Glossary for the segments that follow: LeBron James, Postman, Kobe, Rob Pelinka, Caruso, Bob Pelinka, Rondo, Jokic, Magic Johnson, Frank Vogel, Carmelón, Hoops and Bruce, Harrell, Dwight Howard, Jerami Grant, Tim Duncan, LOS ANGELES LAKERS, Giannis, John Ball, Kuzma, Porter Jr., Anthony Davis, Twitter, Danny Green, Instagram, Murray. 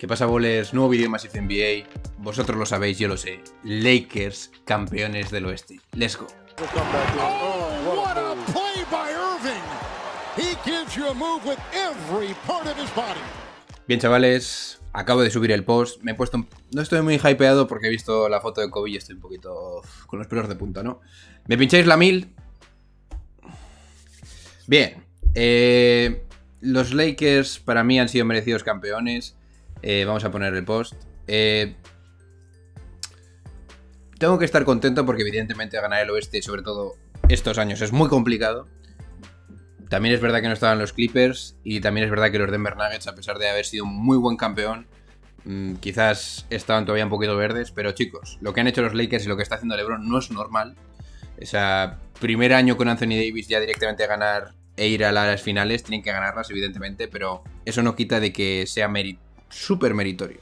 ¿Qué pasa, boles? Nuevo vídeo más NBA. Vosotros lo sabéis, yo lo sé. Lakers, campeones del oeste. Let's go. Bien, chavales, acabo de subir el post. Me he puesto... No estoy muy hypeado porque he visto la foto de Kobe y estoy un poquito con los pelos de punta, ¿no? ¿Me pincháis la 1000? Bien. Los Lakers para mí han sido merecidos campeones. Vamos a poner el post. Tengo que estar contento porque evidentemente ganar el oeste, sobre todo estos años, es muy complicado. También es verdad que no estaban los Clippers y también es verdad que los Denver Nuggets, a pesar de haber sido un muy buen campeón, quizás estaban todavía un poquito verdes. Pero chicos, lo que han hecho los Lakers y lo que está haciendo LeBron no es normal. O sea, primer año con Anthony Davis ya directamente a ganar e ir a las finales. Tienen que ganarlas evidentemente, pero eso no quita de que sea mérito. Súper meritorio.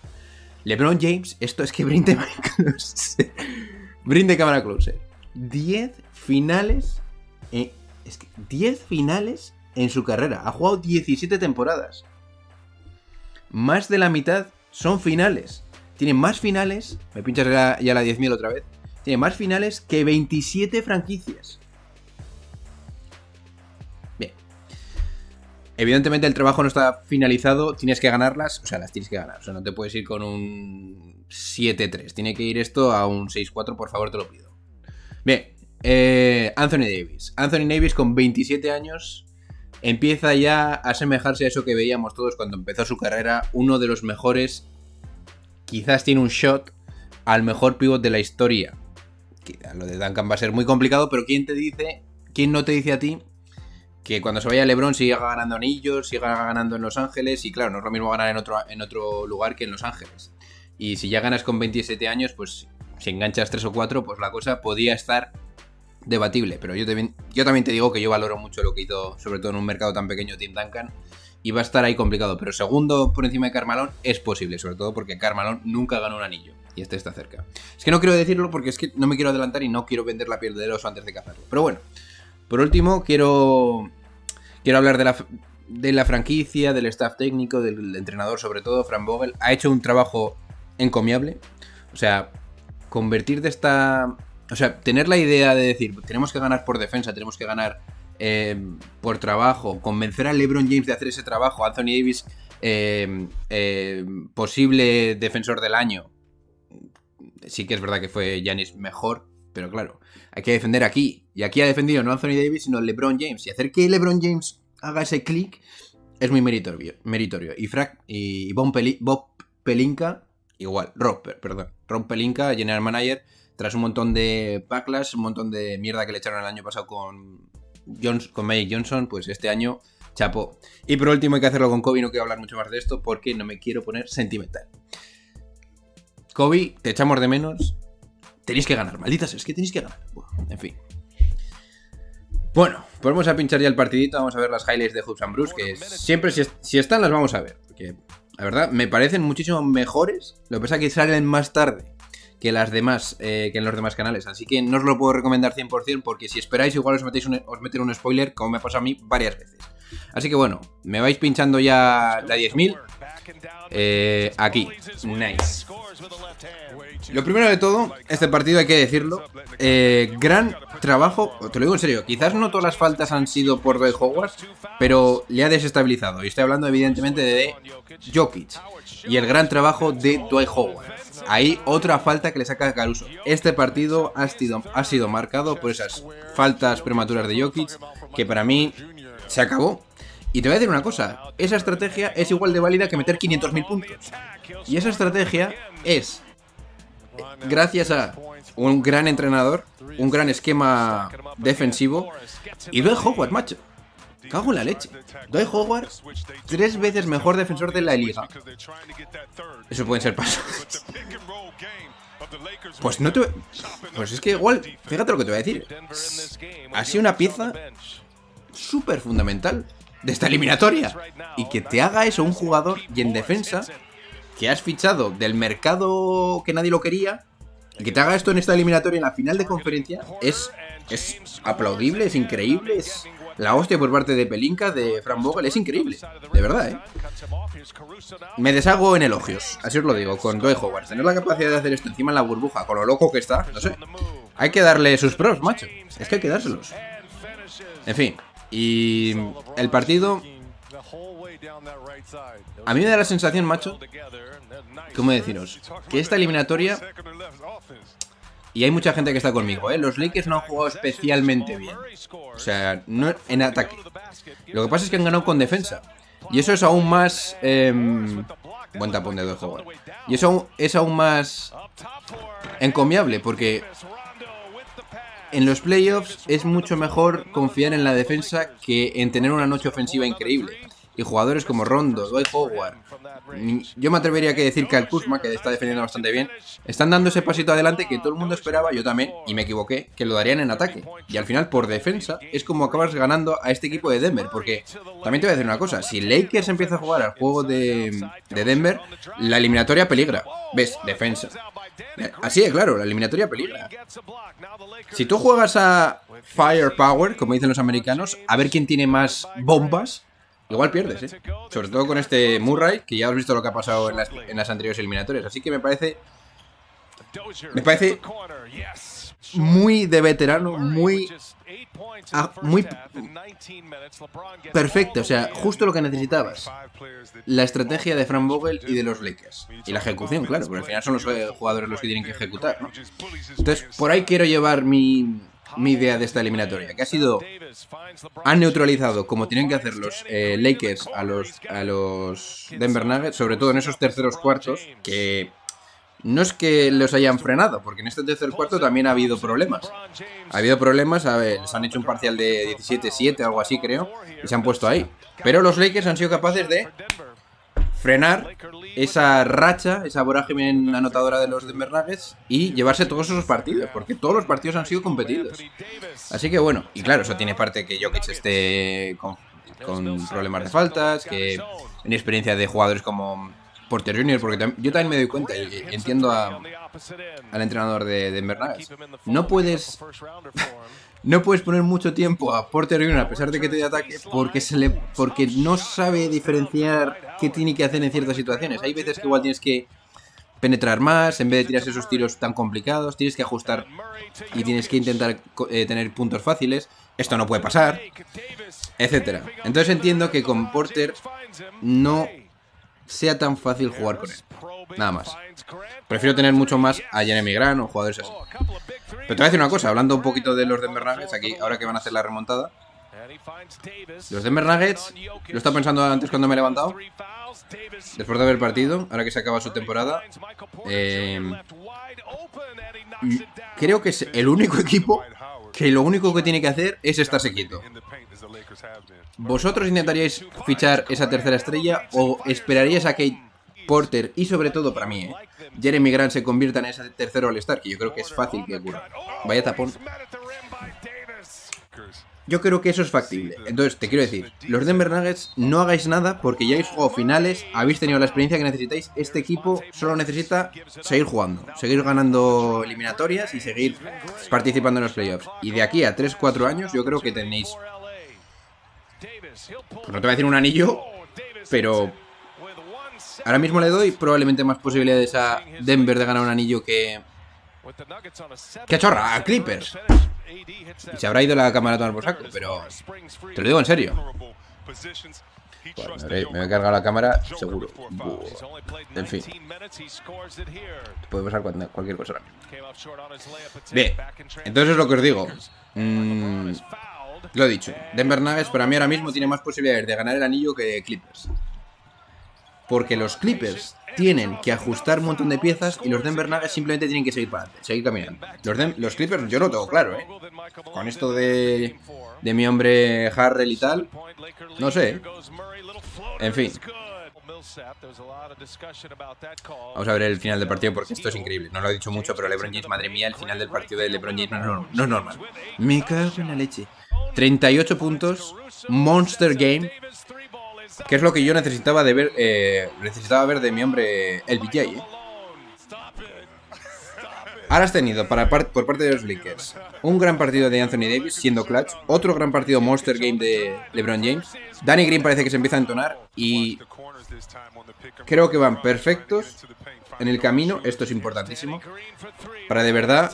LeBron James, esto es que brinde closer. Brinde cámara closer. 10 finales. Es que 10 finales en su carrera. Ha jugado 17 temporadas. Más de la mitad son finales. Tiene más finales. Me pinchas ya la 10.000 otra vez. Tiene más finales que 27 franquicias. Evidentemente el trabajo no está finalizado, tienes que ganarlas, o sea, las tienes que ganar. O sea, no te puedes ir con un 7-3, tiene que ir esto a un 6-4, por favor, te lo pido. Bien, Anthony Davis. Anthony Davis con 27 años empieza ya a asemejarse a eso que veíamos todos cuando empezó su carrera. Uno de los mejores, quizás tiene un shot al mejor pívot de la historia. Lo de Duncan va a ser muy complicado, pero ¿quién te dice, quién no te dice a ti que cuando se vaya LeBron siga ganando anillos, siga ganando en Los Ángeles? Y claro, no es lo mismo ganar en otro lugar que en Los Ángeles. Y si ya ganas con 27 años, pues si enganchas 3 o 4, pues la cosa podía estar debatible. Pero yo también te digo que yo valoro mucho lo que hizo, sobre todo en un mercado tan pequeño, Tim Duncan. Y va a estar ahí complicado. Pero segundo por encima de Carmelón es posible, sobre todo porque Carmelón nunca ganó un anillo. Y este está cerca. Es que no quiero decirlo porque es que no me quiero adelantar y no quiero vender la piel del oso antes de cazarlo. Pero bueno, por último quiero hablar de la franquicia, del staff técnico, del entrenador sobre todo. Frank Vogel ha hecho un trabajo encomiable. O sea, convertir de esta... O sea, tener la idea de decir, tenemos que ganar por defensa, tenemos que ganar por trabajo, convencer a LeBron James de hacer ese trabajo, Anthony Davis, posible defensor del año. Sí que es verdad que fue Giannis mejor, pero claro, hay que defender aquí. Y aquí ha defendido no Anthony Davis, sino LeBron James. Y hacer que LeBron James haga ese clic es muy meritorio. Y Bob Pelinka, igual. Rob Pelinka, general manager, tras un montón de backlash, un montón de mierda que le echaron el año pasado con Magic Johnson, pues este año, chapo. Y por último hay que hacerlo con Kobe. No quiero hablar mucho más de esto porque no me quiero poner sentimental. Kobe, te echamos de menos. Tenéis que ganar, malditas, es que tenéis que ganar. Bueno, en fin. Bueno, pues vamos a pinchar ya el partidito. Vamos a ver las highlights de Hoops and Bruce, que siempre si están las vamos a ver. Porque la verdad me parecen muchísimo mejores. Lo que pasa es que salen más tarde que las demás, que en los demás canales. Así que no os lo puedo recomendar 100% porque si esperáis igual os meten un spoiler, como me pasó a mí varias veces. Así que bueno, me vais pinchando ya la 10.000. Aquí, nice. Lo primero de todo, este partido hay que decirlo, gran trabajo, te lo digo en serio. Quizás no todas las faltas han sido por Dwight Howard, pero le ha desestabilizado. Y estoy hablando evidentemente de Jokic y el gran trabajo de Dwight Howard. Ahí otra falta que le saca a Caruso. Este partido ha sido marcado por esas faltas prematuras de Jokic, que para mí se acabó. Y te voy a decir una cosa, esa estrategia es igual de válida que meter 500.000 puntos. Y esa estrategia es, gracias a un gran entrenador, un gran esquema defensivo, y Dwight Howard, macho, cago en la leche. Dwight Howard, 3 veces mejor defensor de la liga. Eso pueden ser pasos. Pues no te... Pues es que igual, fíjate lo que te voy a decir. Ha sido una pieza súper fundamental de esta eliminatoria. Y que te haga eso un jugador, y en defensa, que has fichado del mercado que nadie lo quería, y que te haga esto en esta eliminatoria en la final de conferencia, es aplaudible, es increíble, es La hostia por parte de Pelinka, de Frank Vogel, es increíble. De verdad, ¿eh? Me deshago en elogios, así os lo digo, con Dwight Howard. Tener la capacidad de hacer esto encima en la burbuja, con lo loco que está, no sé. Hay que darle sus pros, macho. Es que hay que dárselos. En fin, y el partido... A mí me da la sensación, macho, ¿cómo deciros? Que esta eliminatoria... Y hay mucha gente que está conmigo, ¿eh? Los Lakers no han jugado especialmente bien. O sea, no en ataque. Lo que pasa es que han ganado con defensa. Y eso es aún más... buen tapón de Dwight Howard. Y eso es aún más... encomiable, porque... en los playoffs es mucho mejor confiar en la defensa que en tener una noche ofensiva increíble. Y jugadores como Rondo, Dwight Howard, yo me atrevería a decir que al Kuzma, que está defendiendo bastante bien, están dando ese pasito adelante que todo el mundo esperaba, yo también, y me equivoqué, que lo darían en ataque. Y al final, por defensa, es como acabas ganando a este equipo de Denver, porque también te voy a decir una cosa, si Lakers empieza a jugar al juego de Denver, la eliminatoria peligra. ¿Ves? Defensa. Así es, claro, la eliminatoria peligra. Si tú juegas a firepower, como dicen los americanos, a ver quién tiene más bombas, igual pierdes, ¿eh? Sobre todo con este Murray, que ya has visto lo que ha pasado en las anteriores eliminatorias. Así que me parece muy de veterano, muy perfecto. O sea, justo lo que necesitabas. La estrategia de Frank Vogel y de los Lakers. Y la ejecución, claro, porque al final son los jugadores los que tienen que ejecutar, ¿no? Entonces, por ahí quiero llevar mi idea de esta eliminatoria, que ha sido... Han neutralizado, como tienen que hacer los Lakers a los Denver Nuggets, sobre todo en esos terceros cuartos, que no es que los hayan frenado, porque en este tercer cuarto también ha habido problemas. Ha habido problemas, a ver, les han hecho un parcial de 17-7, algo así creo, y se han puesto ahí. Pero los Lakers han sido capaces de frenar esa racha, esa vorágine anotadora de los Denver Nuggets y llevarse todos esos partidos, porque todos los partidos han sido competidos. Así que bueno, y claro, eso tiene parte que Jokic esté con problemas de faltas, que inexperiencia de jugadores como Porter Jr., porque yo también me doy cuenta y entiendo al entrenador de Denver Nuggets. No puedes poner mucho tiempo a Porter Jr. a pesar de que te dé ataque, porque no sabe diferenciar qué tiene que hacer en ciertas situaciones. Hay veces que igual tienes que penetrar más, en vez de tirarse esos tiros tan complicados, tienes que ajustar y tienes que intentar tener puntos fáciles. Esto no puede pasar, etcétera. Entonces entiendo que con Porter no sea tan fácil jugar con él. Nada más. Prefiero tener mucho más a Jerami Grant o jugadores así. Pero te voy a decir una cosa, hablando un poquito de los Denver Nuggets, aquí, ahora que van a hacer la remontada. Los Denver Nuggets, lo estaba pensando antes cuando me he levantado, después de haber partido, ahora que se acaba su temporada. Creo que es el único equipo que lo único que tiene que hacer es estarse quieto. ¿Vosotros intentaríais fichar esa tercera estrella o esperaríais a que Porter y sobre todo para mí, Jerami Grant se convierta en ese tercero All-Star, que yo creo que es fácil que ocurra? Vaya tapón. Yo creo que eso es factible. Entonces, te quiero decir, los Denver Nuggets, no hagáis nada porque ya habéis jugado finales, habéis tenido la experiencia que necesitáis. Este equipo solo necesita seguir jugando, seguir ganando eliminatorias y seguir participando en los playoffs. Y de aquí a 3-4 años yo creo que tenéis... Pues no te voy a decir un anillo, pero ahora mismo le doy probablemente más posibilidades a Denver de ganar un anillo que... ¡Qué chorra! ¡A Clippers! Y se habrá ido la cámara a tomar por saco, pero te lo digo en serio. Bueno, me voy a cargar la cámara, seguro. Buah. En fin, puede pasar cualquier cosa ahora mismo. Bien, entonces es lo que os digo. Lo he dicho, Denver Nuggets para mí ahora mismo tiene más posibilidades de ganar el anillo que Clippers. Porque los Clippers tienen que ajustar un montón de piezas y los Denver Nuggets simplemente tienen que seguir para adelante, seguir caminando. Los Clippers yo lo tengo claro, ¿eh? Con esto de mi hombre Harrell y tal, no sé. En fin. Vamos a ver el final del partido porque esto es increíble. No lo he dicho mucho, pero LeBron James, madre mía, el final del partido de LeBron James no es normal. Me cago en la leche. 38 puntos, Monster Game. Que es lo que yo necesitaba de ver, de mi hombre, el BJ, Ahora has tenido por parte de los Lakers un gran partido de Anthony Davis siendo clutch, otro gran partido Monster Game de LeBron James, Danny Green parece que se empieza a entonar y creo que van perfectos en el camino. Esto es importantísimo para de verdad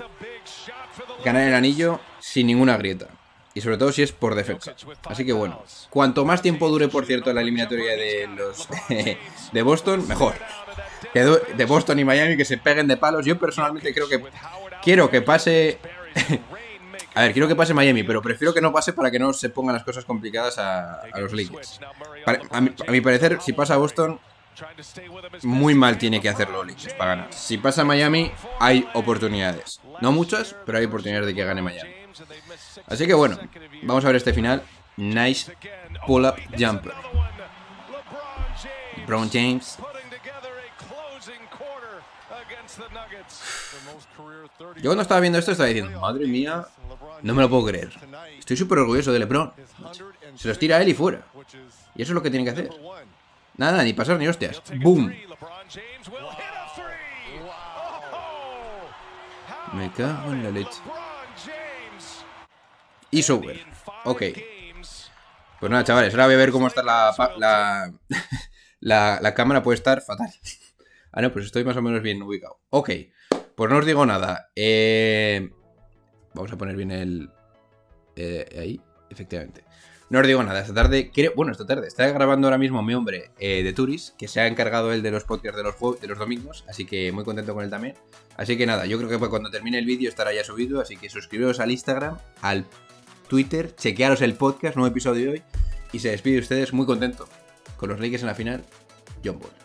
ganar el anillo sin ninguna grieta. Y sobre todo si es por defensa. Así que bueno, cuanto más tiempo dure, por cierto, la eliminatoria de los de Boston, mejor. De Boston y Miami que se peguen de palos. Yo personalmente creo que quiero que pase... A ver, quiero que pase Miami, pero prefiero que no pase para que no se pongan las cosas complicadas a los Lakers. A mi parecer, si pasa Boston, muy mal tiene que hacerlo Lakers para ganar. Si pasa Miami, hay oportunidades. No muchas, pero hay oportunidades de que gane Miami. Así que bueno, vamos a ver este final. Nice pull-up jumper. LeBron James. Yo cuando estaba viendo esto estaba diciendo, madre mía, no me lo puedo creer. Estoy súper orgulloso de LeBron. Se los tira a él y fuera. Y eso es lo que tienen que hacer. Nada, ni pasar ni hostias. ¡Boom! Me cago en la leche. Y sober. Ok. Pues nada, chavales, ahora voy a ver cómo está la cámara. Puede estar fatal. Ah, no, pues estoy más o menos bien ubicado. Ok, pues no os digo nada. Vamos a poner bien el... ahí, efectivamente. No os digo nada, esta tarde... Bueno, esta tarde está grabando ahora mismo mi hombre de Turis, que se ha encargado él de los podcasts de los domingos, así que muy contento con él también. Así que nada, yo creo que cuando termine el vídeo estará ya subido, así que suscribiros al Instagram, al Twitter, chequearos el podcast, nuevo episodio de hoy, y se despide de ustedes muy contento con los Lakers en la final, John Ball.